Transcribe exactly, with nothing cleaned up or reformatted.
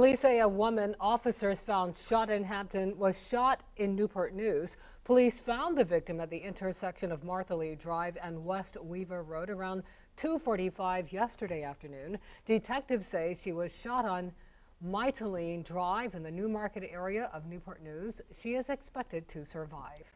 Police say a woman officers found shot in Hampton was shot in Newport News. Police found the victim at the intersection of Martha Lee Drive and West Weaver Road around two forty-five yesterday afternoon. Detectives say she was shot on Mytilene Drive in the Newmarket area of Newport News. She is expected to survive.